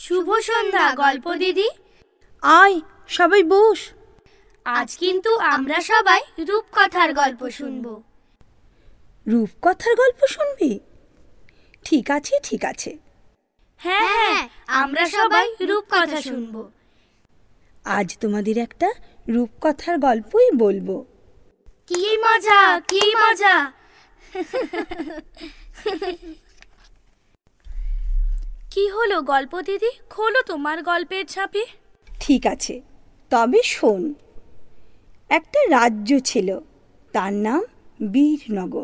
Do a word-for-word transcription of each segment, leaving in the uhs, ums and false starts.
शुभ सन्ध्या गल्प दीदी आय सबाई बस आज किन्तु आम्रा सबाई रूपकथार गल्प शुनबो। रूपकथार गल्प शुनबी? ठीक आछे ठीक आछे। हाँ हाँ आम्रा सबाई रूपकथा शुनबो। आज तोमादेर एकटा रूपकथार गल्पई बोलबो। की मजा की मजा। की होलो गल्प दीदी खोलो तुम्हार गल्पेर छापी। ठीक आछे तबे शोन। एकटा राज्य छिलो तार नाम बीरनगर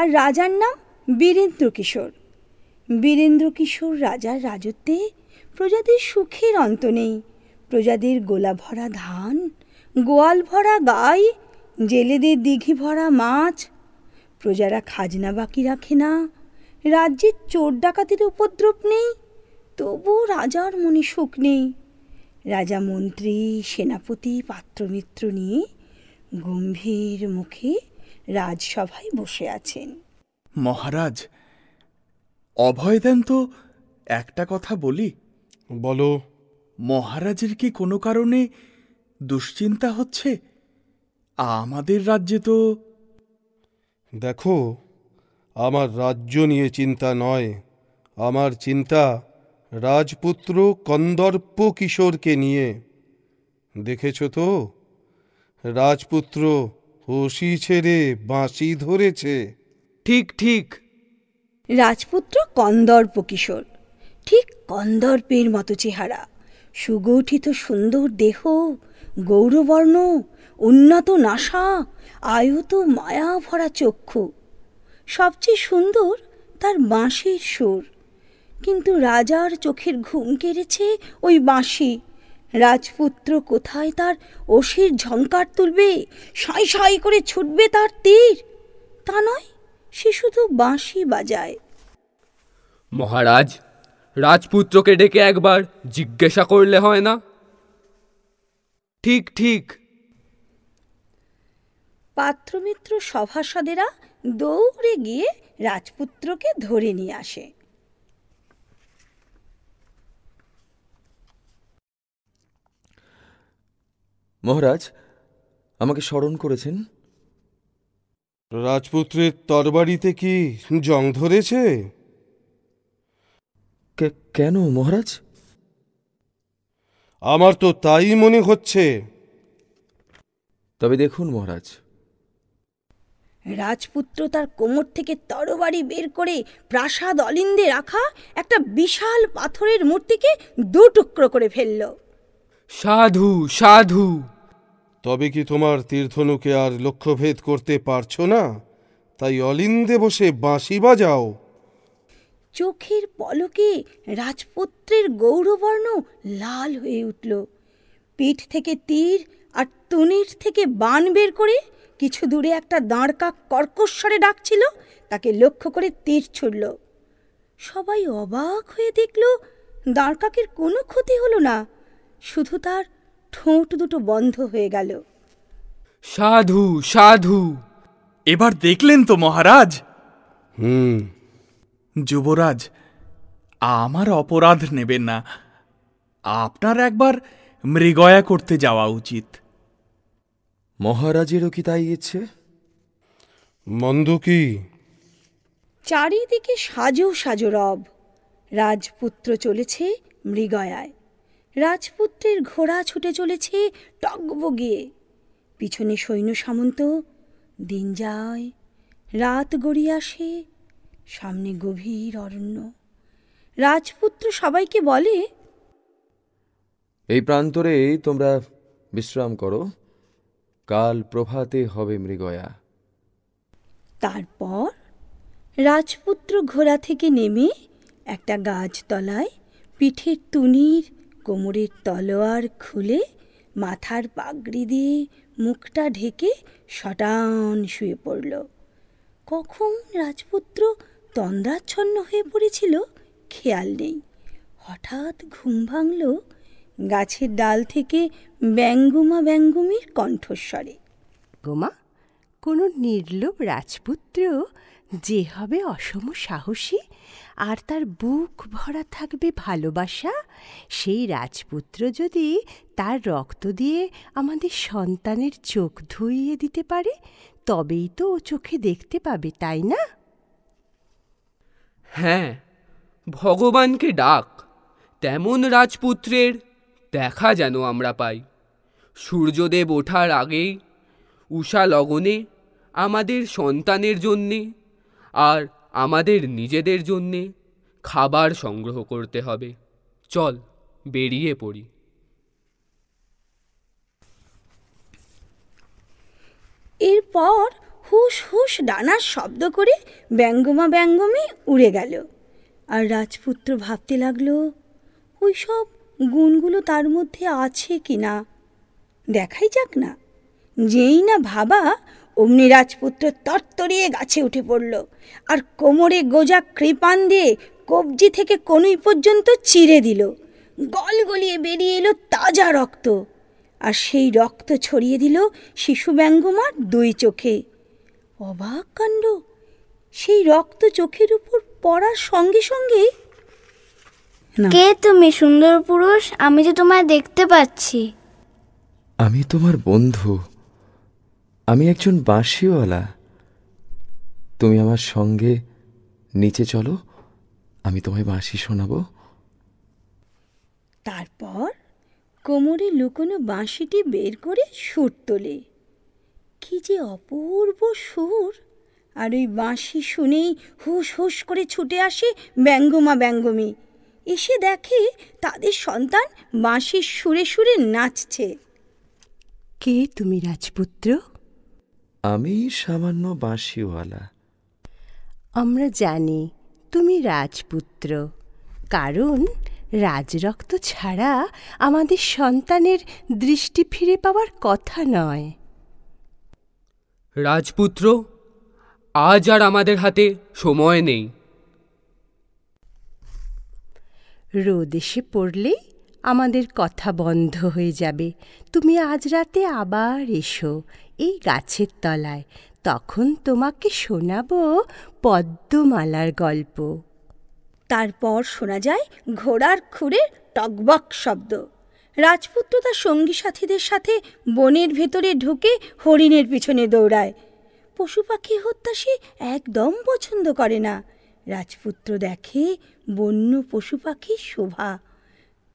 और राजार नाम बीरेंद्र किशोर। बीरेंद्र किशोर राजार राजत्वे प्रजादेर सुखेर अंत नेई। प्रजादेर गोला भरा धान, गोयाल भरा गाय, जेलेदेर दिघी भरा माछ। प्रजारा खाजना बाकी राखे ना। राज्य चोर डाकातेर उपद्रव नहीं, तबु राजार मने शोक नहीं। राजा मंत्री सेनापति पात्रमित्र निये गम्भीर मुखे राजसभाय बसे आछेन। महाराज अभय देन तो एकटा कथा बोली। बोलो। महाराजेर की कोनो कारणे दुश्चिंता होच्छे? आमादेर राज्ये तो देखो आमार राज्य निये चिंता नय, आमार चिंता राजपुत्र कन्दर्प किशोर के निये। देखेछो तो राजपुत्र होशी छेड़े बाँशी धरेछे। ठीक ठीक राजपुत्र कन्दर्प किशोर ठीक कन्दर्पेर मतो चेहरा, सुगठित सुंदर देह, गौरवर्ण, उन्नत नासा, आयुत माया भरा चक्षु, सबचेয়ে সুন্দর তার বাঁশির সুর। কিন্তু রাজার চোখের ঘুম কেড়েছে ওই বাঁশি। রাজপুত্র কোথায় তার অসির ঝংকার তুলবে, সাই সাই করে ছুটবে তার তীর, তা নয় সে শুধু বাঁশি বাজায়। মহারাজ রাজপুত্রকে ডেকে একবার জিজ্ঞাসা করলে হয় না? ঠিক ঠিক পাত্রমিত্র সভাসদেরা दौड़े गिये राजपुत्र के धरे निये आसे। महाराज आमाके स्मरण करेछेन। राजपुत्रेर तरबारीते कि जंग धरेछे? केन महाराज आमार तो ताई मने होच्छे। तबे देखुन महाराज। राजपुत्र तार कोमर थेके तरबारी बेर करे प्रासाद अलिंदे राखा एकटा विशाल पाथरेर मूर्तिके दो टुकरो करे फेललो। साधु साधु। तबे कि तोमार तीर्थनुके आर लक्ष्यभेद करते पारछो ना, ताई अलिंदे बसे बाँशी बाजाओ। चोखेर पलके राजपुत्रेर गौरवर्ण लाल हये उठलो। पीठ थेके तीर आर तुनिर थेके बाण बेर करे किछु दूरे एकटा दाँड़का कर्कस्वरे डाकछिलो, ताके लक्ष्य करे तीर छुड़लो। सबाई अबाक हये देखलो दाँड़काकेर कोनो क्षति हलो ना, शुधु तार ठोंट दुटो बंध हये गेलो। साधु साधु। एबार देखलेन तो महाराज? हम्म। युवराज आमार अपराध नेबेन ना, आपनार एकबार मृगया करते जावा उचित। महाराजेरो कि ताई इच्छे? मंद कि? चारिदिके साजो साजो रब। राजपुत्र चलेछे मृगयाय। राजपुत्रेर घोड़ा छुटे चलेछे टगबगिए। पिछने सैन्य सामंत। दिन जाय रात गड़िये आसे, सामने गभीर अरण्य। राजपुत्र सबाईके बोले एई प्रान्तरे तोमरा विश्राम करो, काल प्रभाते हबे मृगया। तारपर राजपुत्र घोड़ा थेके नेमे एकटा गाछ तलाय पीठेर तुनिर कोमरेर तलोयार खुले माथार पागड़ी दिये मुखटा ढेके शटान शुये पड़ल। कखन राजपुत्र तन्द्राच्छन्न हये पड़ेछिल खेयाल नेई। हठात् घुम भांगल गाछेर डाल थेके ब्यांगोमा ब्यांगोमीर कण्ठस्वरे। गोमा कोनो निर्लोभ राजपुत्र जे हबे असम साहसी और तार बुक भरा थाकबे भालोबासा सेई राजपुत्र जदि तार रक्त दिए आमादेर सन्तानेर चोख धुइये दिते पारे तबेई तो ओ चोखे देखते पाबे ताई ना। हाँ, भगवान के डाक तेमन राजपुत्रेर देखा जेन आमरा पाई। सूर्यदेव ओठार आगे उषा लगने आमादेर सन्तानेर जोन्ने आर आमादेर निजेदेर जोन्ने खाबार संग्रह करते हबे। चल बेरिये पड़ी। एरपर हुश हुश डानार शब्द करे ब्यांगोमा ब्यांगोमी उड़े गेल और राजपुत्र भावते लागलो ओई सब गुणगुलो तार मध्य आछे किना। देखाई जाक ना। जेई ना भाबा ओमनी राजपुत्र तरतरिए गाचे उठे पड़ल और कोमरे गोजा कृपान दिए कब्जी थेके कोनई पर्यन्त चिरे दिल। गलगलिए बेरिये एलो ताजा रक्त और सेई रक्त छड़िए दिल शिशु ब्यांगोमार दुई चोखे। अबाक कांड। सेई रक्त चोखेर ऊपर पड़ार संगे संगे के तुमी सुंदर पुरुष आमी तो तुम्हें देखते पाच्छी। आमी तुम्हार बंधु। आमी एकजन बाँशिवाला। तुमी आमार संगे नीचे चलो आमी तुम्हें बाँशी शोनाबो। तारपर कोमरे लुकोनो बाँशिटी बेर करे सुर तोले। कि जे अपूर्व सुर। और ओई बाँशी शुनेई हुश हुश करे छुटे आसे ब्यांगोमा ब्यांगोमी। एसे देखे तादेर सन्तान बाँशिर सुरे सुरे नाचछे। के तुमी राजपुत्र? आमी सामान्य बाँशिवाला। आम्रा जानी तुमी राजपुत्र कारण राजरक्त छाड़ा आमादेर सन्तानेर दृष्टि फिरे पावार कथा नय। राजपुत्र आज आर आमादेर हाते समय नेई। रोद एसे पड़लेई आमादेर कथा बंध हो जाबे। तुमी आज राते आबार एसो एई गाछेर तलाय तखन तोमाके शोनाबो पद्ममालार गल्प। तारपर शोना जाय घोड़ार खुरेर टकबक शब्द। राजपुत्र तार संगी साथीदेर साथे बनेर भेतरे ढुके हरिणेर पिछने दौड़ाय। पशु पाखी हत्या से एकदम पछन्द करे ना। राजपुत्र देखे बन्य पशु पाखिर शोभा।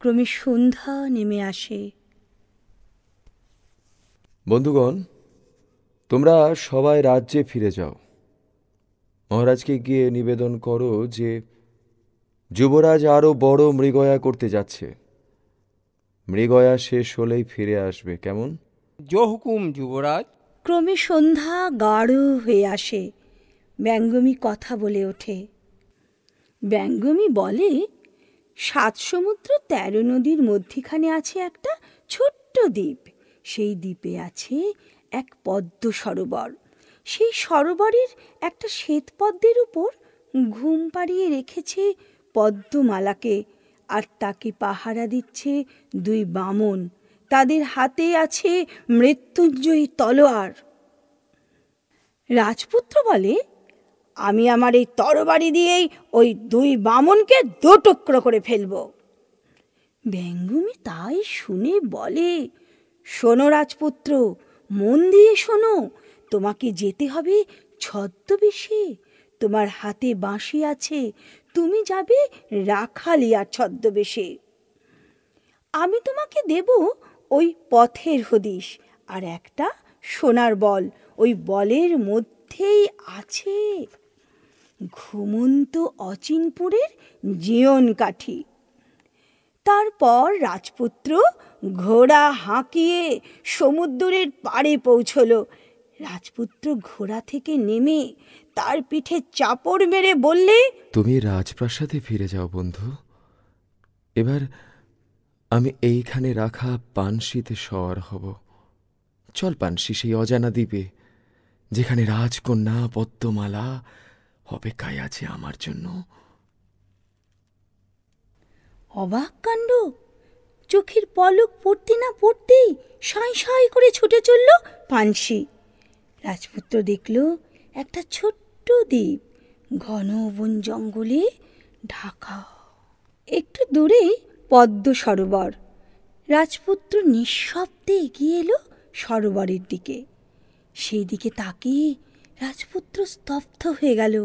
क्रमे सन्ধ্যा नेमे आसे। बंधुगण তোমরা সবাই রাজ্যে ফিরে যাও। মহারাজকে গিয়ে নিবেদন করো যে যুবরাজ আরও বড় মৃগয়া করতে যাচ্ছে। মৃগয়া শেষ হলেই ফিরে আসবে। কেমন? জো হুকুম যুবরাজ। ক্রমে সন্ধ্যা গাঢ় হয়ে আসে। ব্যাঙ্গমি কথা বলে ওঠে। ব্যাঙ্গমি বলে সাত সমুদ্র তেরো নদীর মধ্যখানে আছে একটা ছোট্ট দ্বীপ। সেই দ্বীপে আছে এক পদ্ম সরোবর। সেই সরোবরের একটা শ্বেত পদ্মের উপর ঘুম পাড়িয়ে রেখেছে পদ্মমালাকে আর তাকে পাহারা দিচ্ছে দুই বামন। তাদের হাতে আছে মৃত্যুঞ্জয়ী তলোয়ার। রাজপুত্র বলে, আমি আমার এই তরবারি দিয়েই ওই দুই বামনকে দুটুকরো করে ফেলব। ব্যাঙ্গমি তাই শুনে বলে, শোনো রাজপুত্র, মন দিয়ে শোনো। তোমাকে যেতে হবে ছদ্মবেশে। তোমার হাতে বাঁশি আছে, তুমি যাবে রাখালিয়ার ছদ্মবেশে। আমি তোমাকে দেব ওই পথের হদিশ আর একটা সোনার বল। ওই বলের মধ্যেই আছে ঘুমন্ত অচিনপুরের জীবন কাঠি। তারপর রাজপুত্র ঘোড়া হাঁকিয়ে সমুদ্রের পাড়ে পৌঁছল। রাজপুত্র ঘোড়া থেকে নেমে তার পিঠে চাপড় মেরে বললে, তুমি রাজপ্রাসাদে ফিরে যাও বন্ধু। এবার আমি এইখানে রাখা পানশিতে শহর হব। চল পানশি সেই অজানা দ্বীপে যেখানে রাজকন্যা পদ্মমালা অপেক্ষায় আছে আমার জন্য। অবাক কাণ্ড। চোখের পলক পড়তে না পড়তেই সাঁই সাঁই করে ছুটে চলল পানশি। রাজপুত্র দেখল একটা ছোট্ট ছোট্ট দ্বীপ ঘন বন জঙ্গলে ঢাকা। একটু দূরেই পদ্ম সরোবর। রাজপুত্র নিঃশব্দে এগিয়ে এলো সরোবরের দিকে। সেই দিকে তাকিয়ে রাজপুত্র স্তব্ধ হয়ে গেল।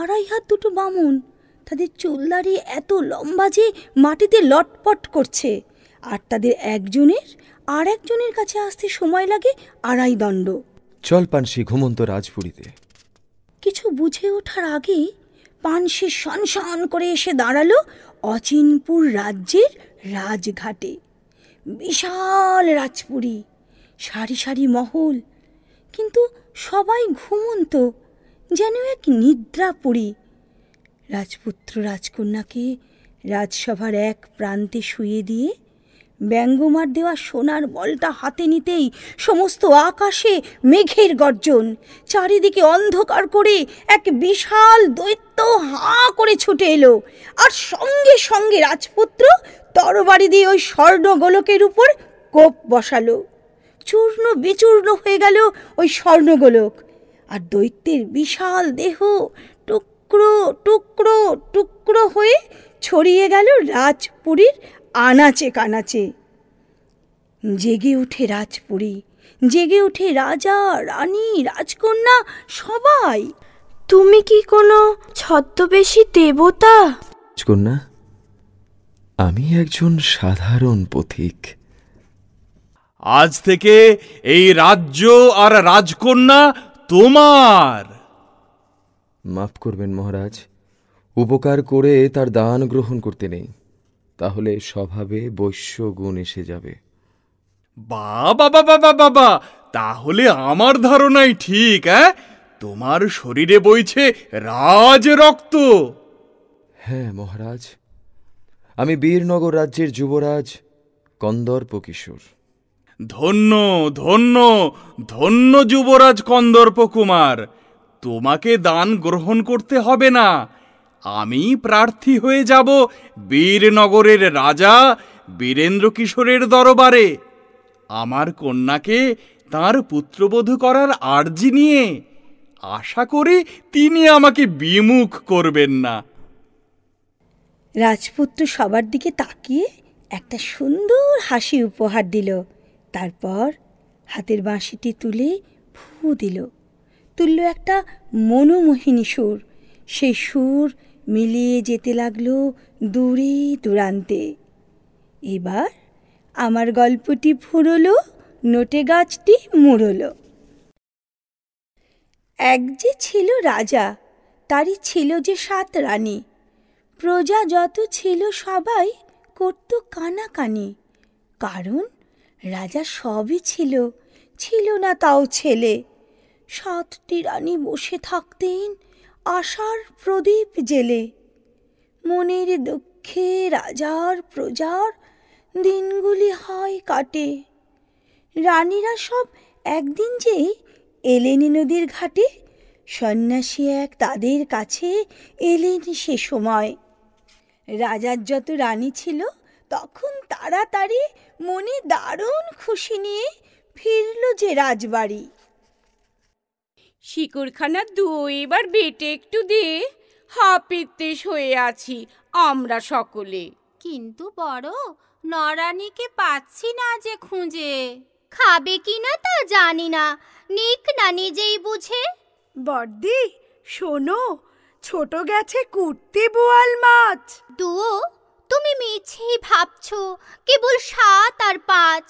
আড়াই হাত দুটো বামুন, তাদের চুলদাড়ি এত লম্বা যে মাটিতে লটপট করছে, আর তাদের একজনের আর একজনের কাছে আসতে সময় লাগে আড়াই দণ্ড। চল পানসি, ঘুমন্ত রাজপুরীতে। কিছু বুঝে ওঠার আগেই পানসি সনসন করে এসে দাঁড়ালো অচিনপুর রাজ্যের রাজঘাটে। বিশাল রাজপুরী, সারি সারি মহল, কিন্তু সবাই ঘুমন্ত, যেন এক নিদ্রাপুরী। রাজপুত্র রাজকন্যাকে রাজসভার এক প্রান্তে শুয়ে দিয়ে ব্যঙ্গমার দেওয়া সোনার বলটা হাতে নিতেই সমস্ত আকাশে মেঘের গর্জন, চারিদিকে অন্ধকার করে এক বিশাল দৈত্য হাঁ করে ছুটে এলো, আর সঙ্গে সঙ্গে রাজপুত্র তরবারি দিয়ে ওই স্বর্ণগোলকের উপর কোপ বসালো। চূর্ণ বিচূর্ণ হয়ে গেল ওই স্বর্ণগোলক, আর দৈত্যের বিশাল দেহ টুকরো টুকরো টুকরো হয়ে ছড়িয়ে গেল রাজপুরীর আনাচে কানাচে। জেগে উঠে রাজপুরী, জেগে উঠে রাজা, রানী, রাজকন্যা সবাই। তুমি কি কোনো ছদ্মবেশী দেবতা? রাজকন্যা, আমি একজন সাধারণ পথিক। আজ থেকে এই রাজ্য আর রাজকন্যা তোমার। মাফ করবেন মহারাজ, উপকার করে তার দান গ্রহণ করতে নেই, তাহলে স্বভাবে বৈশ্য গুণ এসে যাবে। বাবা বাবা বাবা, তাহলে আমার ধারণাই ঠিক। হ্যাঁ, তোমার শরীরে বইছে রাজ রক্ত। হ্যাঁ মহারাজ, আমি বীরনগর রাজ্যের যুবরাজ কন্দর্প কিশোর। ধন্য ধন্য ধন্য যুবরাজ কন্দর্প কুমার, তোমাকে দান গ্রহণ করতে হবে না। আমি প্রার্থী হয়ে যাব বীরনগরের রাজা বীরেন্দ্র কিশোরের দরবারে, আমার কন্যাকে তাঁর পুত্রবধূ করার আর্জি নিয়ে। আশা করি তিনি আমাকে বিমুখ করবেন না। রাজপুত্র সবার দিকে তাকিয়ে একটা সুন্দর হাসি উপহার দিল, তারপর হাতের বাঁশিটি তুলে ফু দিল। তুলল একটা মনোমোহিনী সুর। সেই সুর মিলিয়ে যেতে লাগলো দূরে দূরান্তে। এবার আমার গল্পটি ফুরলো, নোটে গাছটি মুড়লো। এক যে ছিল রাজা, তারই ছিল যে সাত রানী। প্রজা যত ছিল সবাই করত কানাকানি, কারণ রাজা সবই ছিল, ছিল না তাও ছেলে। সাতটি রানী বসে থাকতেন আশার প্রদীপ জেলে। মনের দুঃখে রাজার প্রজার দিনগুলি হয় কাটে। রানীরা সব একদিন যে এলেনি নদীর ঘাটে, সন্ন্যাসী এক তাদের কাছে এলেন সে সময়। রাজার যত রানী ছিল তখন তাড়াতাড়ি মনে দারুণ খুশি নিয়ে ফিরল যে রাজবাড়ি। শিকড়খানা দুই এবার বেটে একটু দে, হাপিত্তেশ হয়ে আছি আমরা সকলে। কিন্তু বড় নরানীকে পাচ্ছি না যে খুঁজে, খাবে কিনা তা জানি না, নিক না নিজেই বুঝে। বড়দি শোনো, ছোট গেছে কুটতে বোয়াল মাছ। দুও তুমি মিছি ভাবছো, কেবল সাত আর পাঁচ।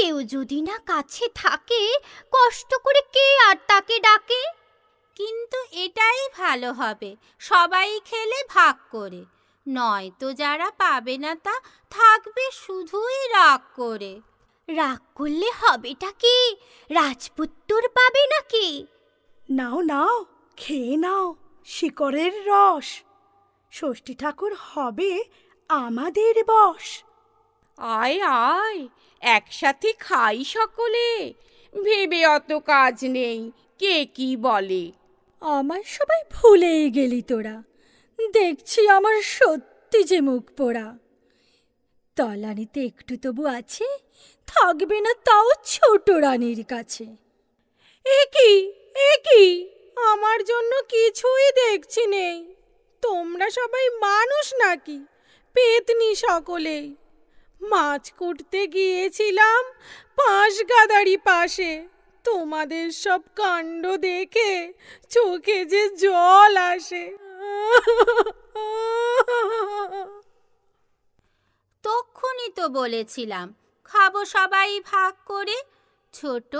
কেউ যদি না কাছে থাকে, কষ্ট করে কে আর তাকে ডাকে। কিন্তু এটাই ভালো হবে, সবাই খেলে ভাগ করে, নয়তো যারা পাবে না তা থাকবে শুধুই রাগ করে। রাগ করলে হবেটা কি, রাজপুত্তর পাবে নাকি? নাও নাও, খেয়ে নাও শিকড়ের রস, ষষ্ঠী ঠাকুর হবে আমাদের বশ। আয় আয়, একসাথে খাই সকলে, ভেবে অত কাজ নেই কে কি বলে। আমার সবাই ভুলেই গেলি তোরা, দেখছি আমার সত্যি যে মুখ পোড়া। তলানিতে একটু তবু আছে, থাকবে না তাও ছোট রানীর কাছে। এ কি এ কি, আমার জন্য কিছুই দেখছি নেই। তোমরা সবাই মানুষ নাকি? পেতনি সকলেই। মাছ কুটতে গিয়েছিলাম পাঁশ গাদারি পাশে, তোমাদের সব কাণ্ড দেখে চোখে যে জল আসে। তখনই তো বলেছিলাম খাবো সবাই ভাগ করে। ছোট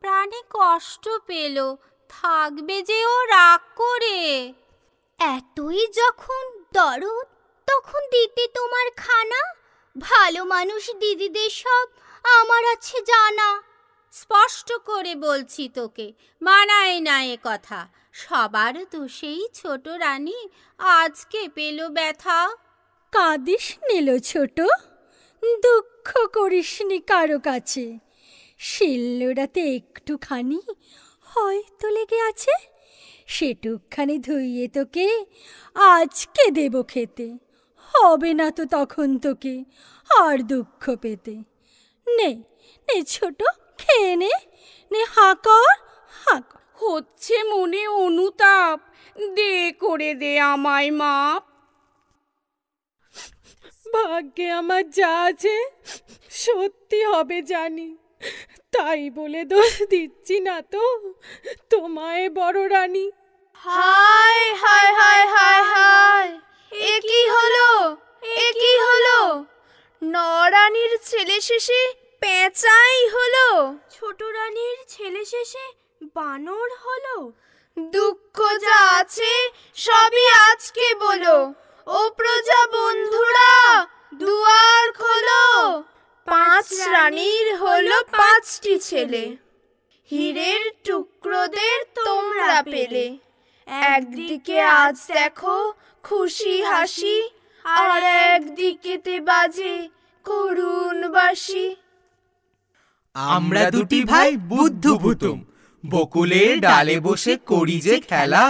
প্রাণে কষ্ট পেল, থাকবে যে ও রাগ করে। এতই যখন দরদ তখন দিতে তোমার খানা, ভালো মানুষ দিদিদের সব আমার আছে জানা। স্পষ্ট করে বলছি তোকে, মানায় না এ কথা। সবার তো সেই ছোট রানী আজকে পেল ব্যথা। কাঁদিস নিল ছোট, দুঃখ করিস নি কারো কাছে। শিল্লোড়াতে একটুখানি হয়তো লেগে আছে, সেটুকখানি ধুইয়ে তোকে আজকে দেব খেতে। হবে না তো তখন তোকে আর দুঃখ পেতে। নে নে ছোট, খেয়ে নে নে। হাঁকর হাঁক হচ্ছে মনে অনুতাপ, দে করে দে আমায় মাপ। ভাগ্যে আমার যা আছে সত্যি হবে জানি, তাই বলে দোষ দিচ্ছি না তো তোমায় বড় রানী। হায় হায় হায় হায় হায়, এ কি হলো, এ কি হলো! নরানীর ছেলে শেষে পেঁচাই হলো, ছোট রানীর ছেলে শেষে বানর হলো। দুঃখ যা আছে সবই আজকে বলো। ও প্রজা বন্ধুরা দুয়ার খোলো। পাঁচ রানীর হলো পাঁচটি ছেলে, হীরের টুকরোদের তোমরা পেলে। একদিকে আজ দেখো খুশি হাসি, আর একদিকেতে বাজে করুণ বাঁশি। আমরা দুটি ভাই বুদ্ধু ভুতুম, বকুলের ডালে বসে করি যে খেলা।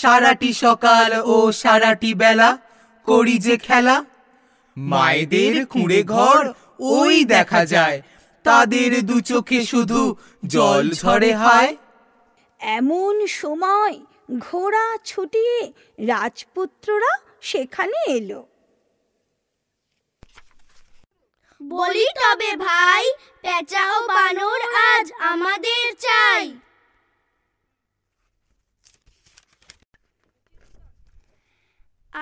সারাটি সকাল ও সারাটি বেলা করি যে খেলা। মায়েদের কুঁড়ে ঘর ওই দেখা যায়, তাদের দু চোখে শুধু জল ঝরে হায়। এমন সময় ঘোড়া ছুটিয়ে রাজপুত্ররা সেখানে এলো। বলি তবে ভাই, পেঁচাও বানর আজ আমাদের চাই।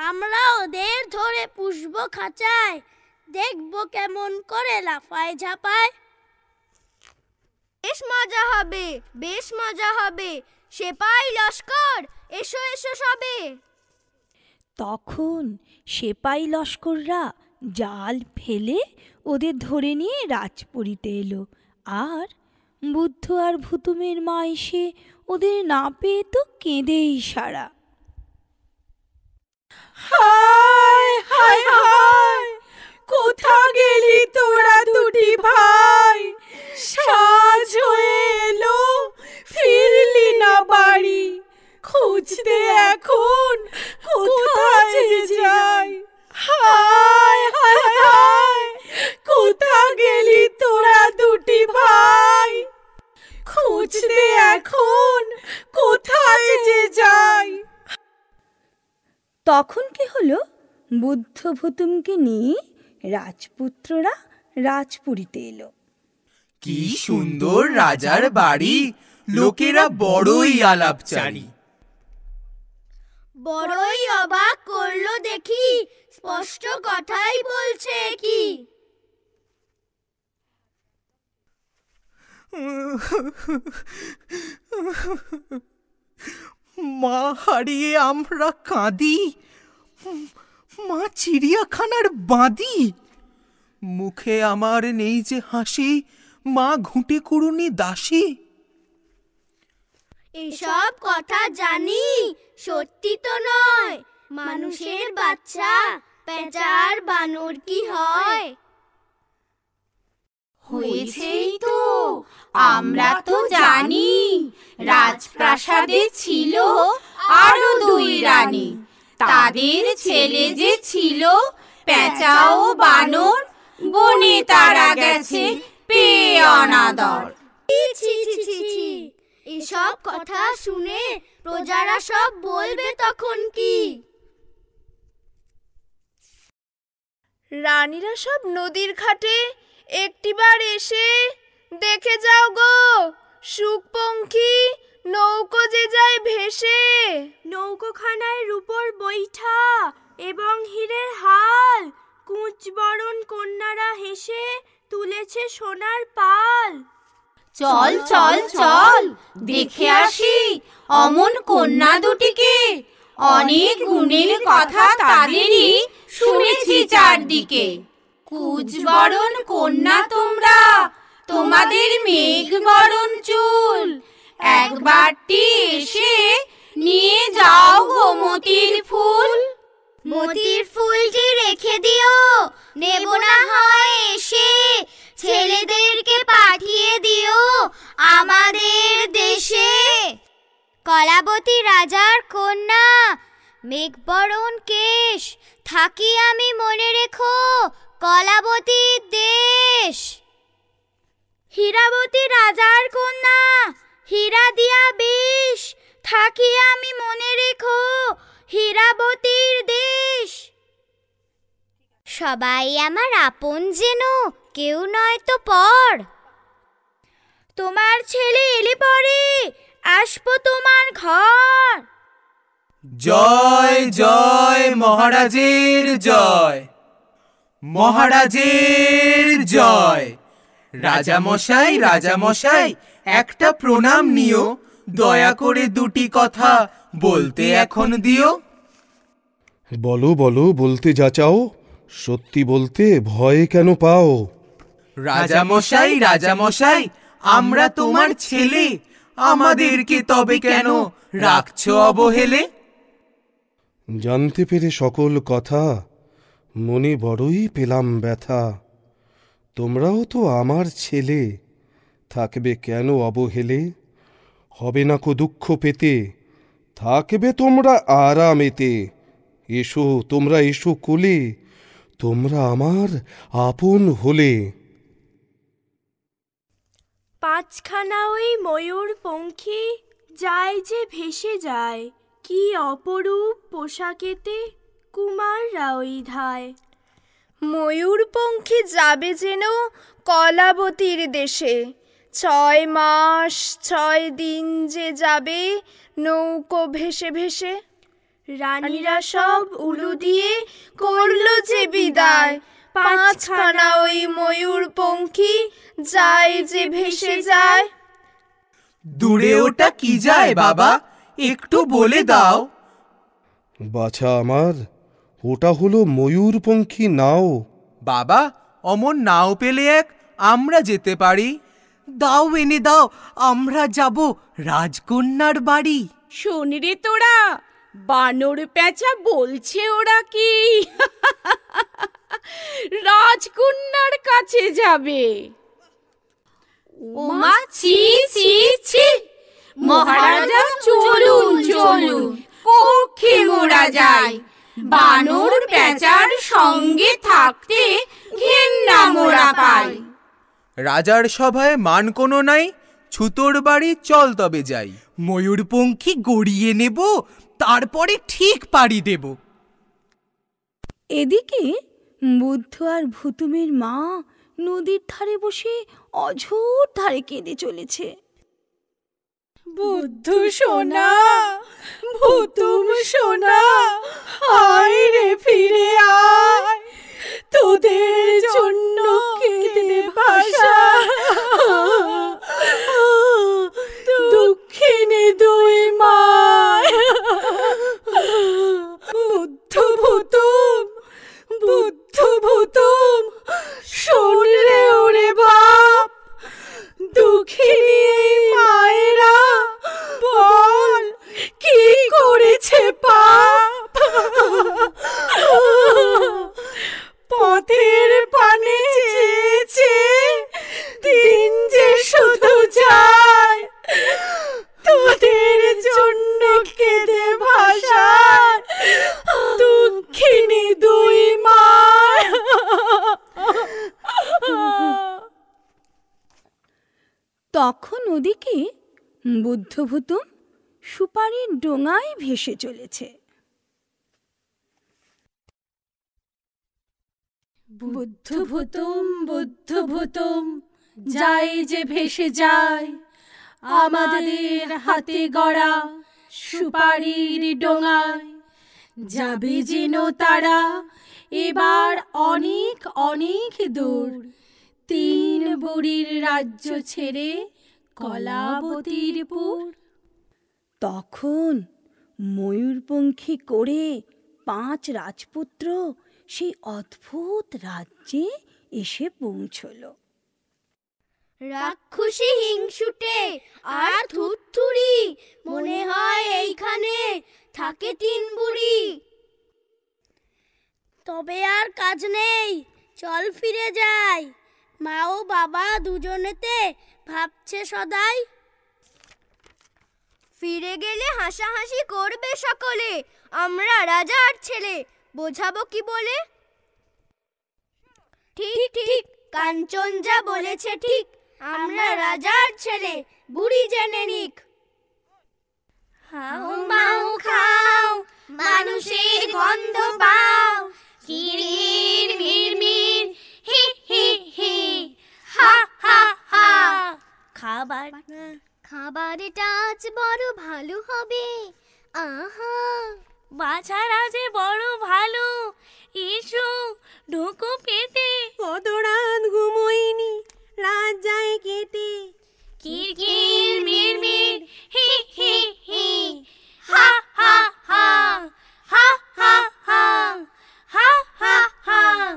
আমরা ওদের ধরে পুষবো খাঁচায়, দেখবো কেমন করে লাফায় ঝাপায়। বেশ মজা হবে, বেশ মজা হবে, সেপাই লস্কর এসো এসো সবে। তখন সেপাই লস্কররা জাল ফেলে ওদের ধরে নিয়ে রাজপুরীতে এলো। আর বুদ্ধ আর ভুতুমের মা এসে ওদের না পেয়ে তো কেঁদেই সারা। হায় হায় হায়, কোথা গেলি তোরা দুটি ভাই? সাজ হয়ে এলো ফিরলি না বাড়ি, খুঁজতে এখন কোথায় যাই? হায় হায় হায়, কোথা গেলি তোরা দুটি ভাই? খুঁজতে এখন কোথায় যে যাই? তখন কি হলো, বুদ্ধ ভুতুমকে নিয়ে রাজপুত্ররা রাজপুরীতে এলো। কি সুন্দর রাজার বাড়ি, লোকেরা বড়ই আলাপচারী। বড়ই অবাক করলো দেখি, স্পষ্ট কথাই বলছে কি। মা হারিয়ে আমরা কাঁদি, মা চিড়িয়াখানার বাঁধি। মুখে আমার নেই যে হাসি, মা ঘুঁটে কুড়ুনি দাসী। এসব কথা জানি সত্যি তো নয়, মানুষের বাচ্চা পেঁচার বানর কি হয়? হয়েছেই তো, আমরা তো জানি। রাজপ্রাসাদে ছিল আরো দুই রানী, তাদের ছেলে যে ছিল পেঁচা ও বানর, বনে তারা গেছে পেয়ে অনাদর। ছি ছি ছি ছি, এ एसब कथा शुने प्रजारा सब बोलबे तखन की रानीरा सब नदीर घाटे एकटिबार एसे देखे जाओ गो शुकपंखी नौको जे जाए भेसे नौकोखानार ऊपर बैठा एवं हीरेर हाल कूचबरण कन्यारा हेसे तुलेछे सोनार पाल चल चल चल देखे आसि अमन कन्या दुटिके अनेक गुणेर कथा तादेरई शुनेछि चारदिके कूचबरण कन्या तोमरा तोमादेर मेघबरण चुल एकबारटी एसे निये जाओ गो मोतिर फुल मोतिर फुलटी रेखे दिओ नेबो ना हय एसे छेलेदेरके पाठिये दिओ आमादेर देशे कलाबती राजार कन्या मेघबरण केश थाकी आमी मने रेखो कलाबती देश हीराबती राजार कन्या हीरा दिया बेश थाकी आमी मने रेखो हीराबतीर देश सबाई आमार आपन जेनो केउ नय तो पर तोमार छेले एले परे आसबो तोमार घर जय जय महाराजेर जय महाराजेर जय राजा मशाई राजा मशाई एकटा प्रणाम नियो दया करे दुटी कथा बोलते एखन दियो बोलो बोलो बोलते जा चाओ सत्यि बोलते भय केन पाओ राजा मशाई राजा मशाई आमरा तोमार छेले आमादेरके तबे केन राखछो अबहेले जानते पेरे सकल कथा मने बड़ोई पेलाम व्यथा तोमराओ तो आमार छेले थाकबे केनो अबहेले हबे ना को दुःख पेते थाकबे तोमरा आरामेते एशो तोमरा एशो कोले तोमरा आमार आपन होले पाँचखाना ओई मयूर पंखी जाए जे भेसे जाए कि अपरूप पोशाकेते कुमार राई धाय मयूरपंखी जाबे जेनो कलाबतीर देशे छय मास छय दिन जे जाबे नौको भेसे भेसे रानीरा सब उलू दिए करलो जे विदाय पाँचखाना ओई मयूरपंखी जाए जे भेसे जाए दूरे ओटा कि जाए बाबा एकटू बोले दाओ बाछा आमार ओटा हलो मयूरपंखी नाओ बाबा अमन नाओ पेले एक आम्रा जेते पारी दाओ एने दाओ आम्रा जाबो राजकन्यार बाड़ी शोन रे तोरा बानर पैचा बोलछे ओरा कि राजकन्यार काछे जाबे ओमा छी छी छी महाराजा चलुन चलुन कक्षे मोरा जाए बानर पेचार संगे थाकते घिन्ना मोरा पाई राजार सभाय मान कोनो नाई छुतोर बाड़ी चल तबे जाई मयूरपंखी गड़िए नेब तारपरे ठीक पाड़ी देब एदिके बुद्धू आर भुतुमेर मा नदीर धारे बसे अझोर धारे केंदे चलेछे बुद्धू सोना भुतुम सोना आय रे फिरे आय তোদের জন্য কেঁদে ভাষা দুঃখিনী দুই মা বুদ্ধু ভুতুম বুদ্ধু ভুতুম শোন রে ওরে বাপ দুঃখিনী মায়েরা বল কি করেছে পাপ পথের পানে চেয়েছে দিন যে শুধু যায় তোদের জন্য কেঁদে ভাষার দুঃখিনী দুই মা তখন ওদিকে बुद्धु भुतुम सुपारिर डोंगाय भेसे चलेছে। बुद्धु भुतुम बुद्धु भुतुम जाए जे भेसे जाए आमादेर हाते गड़ा सुपारिर डोंगाय जाबे जेनो तारा एबार अनेक अनेक दूर तीन बुड़ीर राज्य छेड़े कलाबतीरपुर। तखन मयूरपंखी करे पाँच राजपुत्र से अद्भुत राज्ये एसे पहुँछल। राक्षसी हिंसुटे आर थुथुड़ी मने हय एइखाने थाके तीन बुड़ी। तबे आर काज नेई, चल फिरे जाई। मा ओ बाबा दुजोनेते भाबछे सदाई। फिरे गेले हासाहासि करबे सकले, आमरा राजार छेले बोझाबो कि बोले। ठीक ठीक कांचन जा बोलेछे ठीक, आमरा राजार छेले बुड़ी जेने निक। हाउ माउ खाओ मानुषेर गन्ध पाओ किरमिर मिरमिर हि हि हि हा हा हा। खाबार खाबारे टाच बड़ो भालो होबे आहा बाछारा जे बड़ो भालो। एशो ढोको पेटे कदरान घुमोइनी रात जाए केटे किरकिर मिरमिर हि हि हि हा हा हा हा हा हा हा हा हा।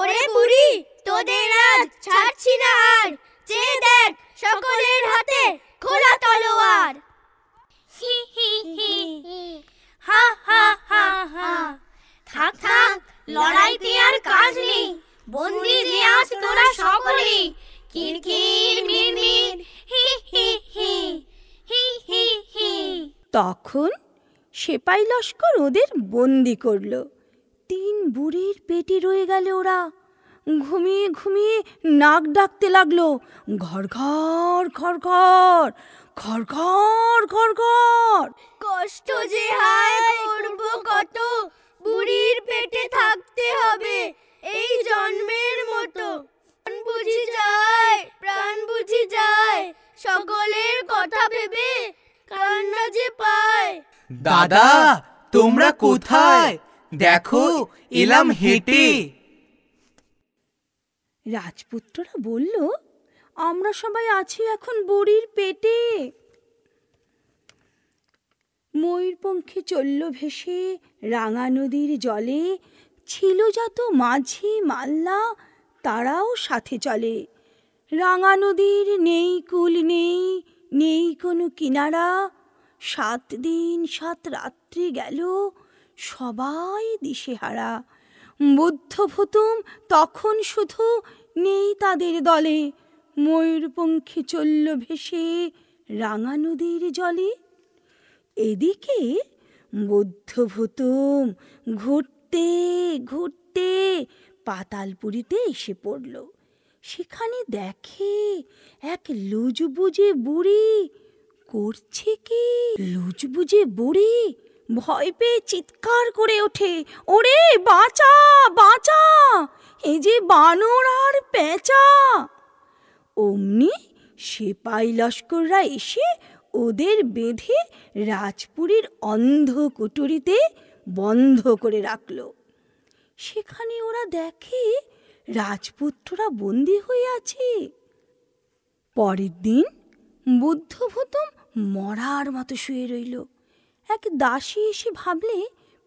ओरे बुड़ी तोदेर आज छाड़छि ना आर, जे देख सकलेर हाथे खोला तलोवार। हि हि हि हा हा हा हा। थाक थाक लड़ाईते आर काज नेई बंदी जे आज तोरा सकलेई किरकिर मिरमिर हि हि हि हि हि हि। तखन सेपाई लश्कर ओদের बंदी करल। तीन बुড়ির पेटे রয়ে গেল ওরা ঘুমিয়ে ঘুমিয়ে নাক ডাকতে লাগলো ঘর ঘর ঘর ঘর ঘর ঘর ঘর ঘর। কষ্ট যে হায় করব কত বুড়ির পেটে থাকতে হবে এই জন্মের মতো। প্রাণ বুঝি যায় প্রাণ বুঝি যায় সকলের কথা ভেবে কান্না যে পায়। দাদা তোমরা কোথায় দেখো এলাম হেঁটে। রাজপুত্ররা বলল আমরা সবাই আছি এখন বুড়ির পেটে। ময়ূরপঙ্খী চলল ভেসে রাঙা নদীর জলে ছিল যত মাঝি মাল্লা তারাও সাথে চলে। রাঙা নদীর নেই কুল নেই নেই কোনো কিনারা সাত দিন সাত রাত্রি গেল সবাই দিশেহারা। বুদ্ধ ভুতুম তখন শুধু নেই তাদের দলে ময়ূরপঙ্খী চলল ভেসে রাঙা নদীর জলে। এদিকে বুদ্ধ ভুতুম ঘুরতে ঘুরতে পাতালপুরীতে এসে পড়ল। সেখানে দেখে এক লুজবুজে বুড়ি করছে কি। লুজবুজে বুড়ি ভয় পেয়ে চিৎকার করে ওঠে ওরে বাঁচা বাঁচা এই যে বানর আর পেঁচা। অমনি সেপাই লস্কররা এসে ওদের বেঁধে রাজপুরীর অন্ধ কুটুরিতে বন্ধ করে রাখল। সেখানে ওরা দেখে রাজপুত্ররা বন্দী হয়ে আছে। পরের দিন বুদ্ধ ভুতুম মরার মতো শুয়ে রইল। এক দাসী এসে ভাবলে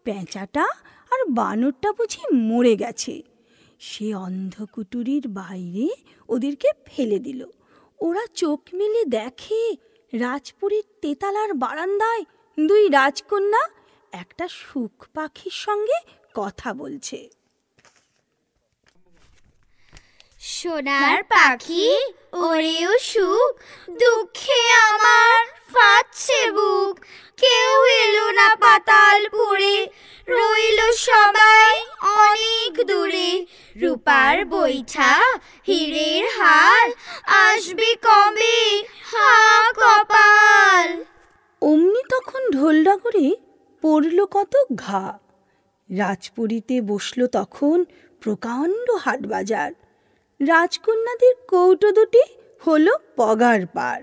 পেঁচাটা আর বানরটা বুঝি মরে গেছে। সে অন্ধকুটুরির বাইরে ওদেরকে ফেলে দিল। ওরা চোখ মেলে দেখে রাজপুরীর তেতালার বারান্দায় দুই রাজকন্যা একটা শুক পাখির সঙ্গে কথা বলছে। সোনার পাখি ওরেও সুখ দুঃখে আমার फाटছে বুক কেউ এলো না পাতাল পুরে রইলো সবাই অনেক দূরে রূপার বৈঠা হীরের হার আসবে কবে হা কপাল অমনি তখন ঢোলডাগরে পড়ল কত ঘা রাজপুরীতে বসলো তখন প্রকাণ্ড হাট বাজার রাজকন্যাদের কৌটো দুটি হলো পগার পার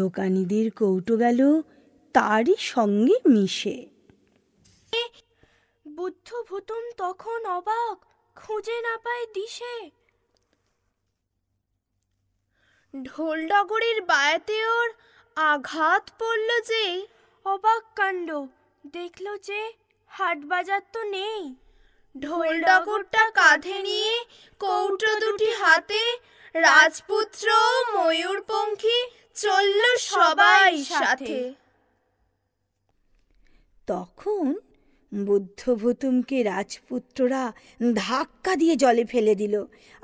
দোকানীদের কৌটো গেল তারই সঙ্গে মিশে বুদ্ধু ভুতুম তখন অবাক খুঁজে না পায় দিশে ঢোলডাগরের বায়াতে ওর আঘাত পড়ল যে অবাক কাণ্ড দেখল যে হাট বাজার তো নেই ঢোলডাগরটা কাঁধে নিয়ে কৌটো দুটি হাতে রাজপুত্র ময়ূরপঙ্খী চলল সবাই সাথে তখন বুদ্ধ ভুতুমকে রাজপুত্ররা ধাক্কা দিয়ে জলে ফেলে দিল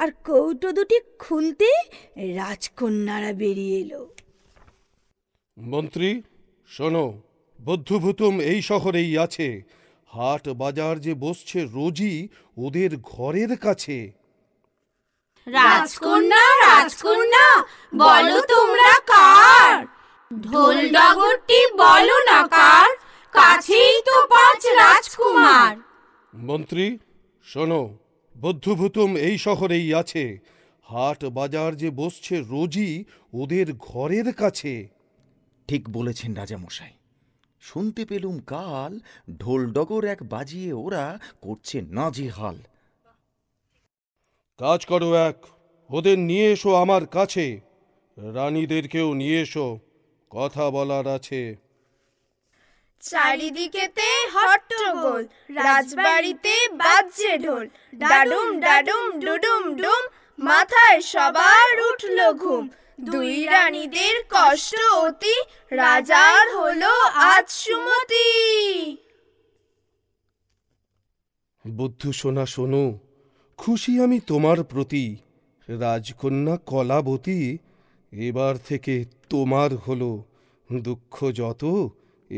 আর কৌটো দুটি খুলতে রাজকন্যারা বেরিয়ে এলো মন্ত্রী শোনো বুদ্ধ ভুতুম এই শহরেই আছে হাট বাজার যে বসছে রোজি ওদের ঘরের কাছে রাজকন্যা রাজকন্যা বলো তোমরা কার ঢোল ডগরটি বলো না কার কাছেই তো পাঁচ রাজকুমার মন্ত্রী শোনো বুদ্ধু ভুতুম এই শহরেই আছে হাট বাজার যে বসছে রোজি ওদের ঘরের কাছে ঠিক বলেছেন রাজা মশাই শুনতে পেলুম কাল ঢোল ডগর এক বাজিয়ে ওরা করছে নাজেহাল কাজ করো এক ওদের নিয়ে এসো আমার কাছে রানীদেরকেও নিয়ে এসো কথা বলার আছে চারিদিকেতে হট্টগোল রাজবাড়িতে বাজছে ঢোল ডাডুম ডাডুম ডুডুম ডুম মাথায় সবার উঠল ঘুম দুই রানীদের কষ্ট অতি রাজার হলো আজ সুমতি বুদ্ধু সোনা শোনো খুশি আমি তোমার প্রতি রাজকন্যা কলাবতী এবার থেকে তোমার হলো দুঃখ যত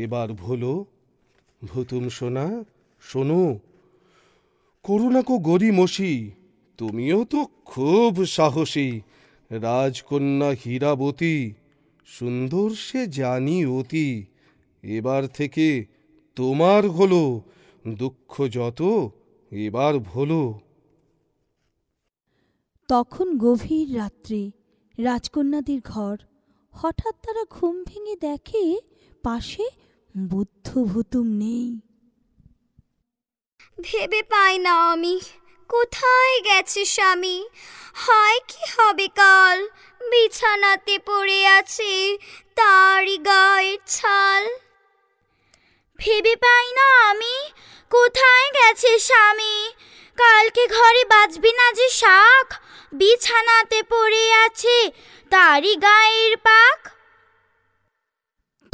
এবার ভোলো ভুতুম সোনা শোনো করুণাকো গরিমসি তুমিও তো খুব সাহসী রাজকন্যা হীরাবতী সুন্দর সে জানি অতি এবার থেকে তোমার হলো দুঃখ যত এবার ভোলো তখন গভীর রাত্রি রাজকন্যাদের ঘর হঠাৎ তারা ঘুম ভেঙে দেখে পাশে বুদ্ধ ভুতুম নেই ভেবে পাই না আমি কোথায় গেছে স্বামী হয় কি হবে কাল বিছানাতে পড়ে আছে তারই গায়ের ছাল ভেবে পাই না আমি কোথায় গেছে স্বামী কালকে ঘরে বাজবি না যে শাক বিছানাতে পড়ে আছে তারই গায়ের পাক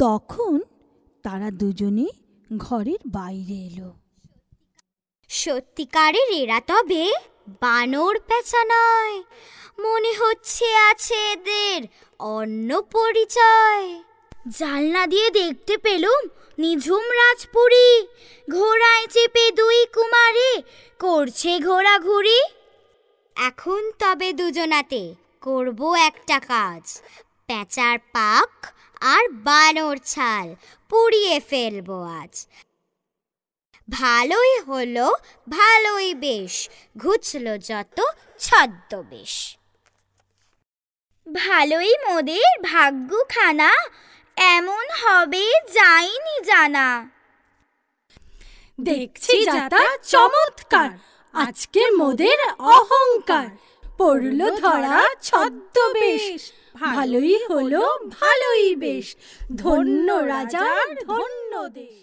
তখন তারা দুজনে ঘরের বাইরে এলো সত্যিকারের এরা তবে বানর পেঁচা নয় মনে হচ্ছে আছে এদের অন্য পরিচয় জানলা দিয়ে দেখতে পেলুম নিঝুম রাজপুরী ঘোড়ায় চেপে দুই কুমারী করছে ঘোরাঘুরি এখন তবে দুজনাতে করব একটা কাজ পেঁচার পাক আর বানর ছাল পুড়িয়ে ফেলবো আজ ভালোই হলো ভালোই বেশ ঘুচলো যত ছদ্মবেশ ভালোই মোদের ভাগ্যখানা এমন হবে যাইনি জানা দেখছি যাতা চমৎকার আজকে মোদের অহংকার পড়ল ধরা ছদ্মবেশ ভালোই হলো ভালোই বেশ ধন্য রাজা ধন্য দেশ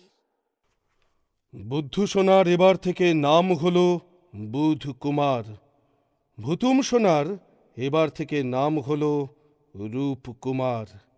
বুদ্ধ সোনার এবার থেকে নাম হলো বুধ কুমার ভুতুম সোনার এবার থেকে নাম হলো রূপ কুমার।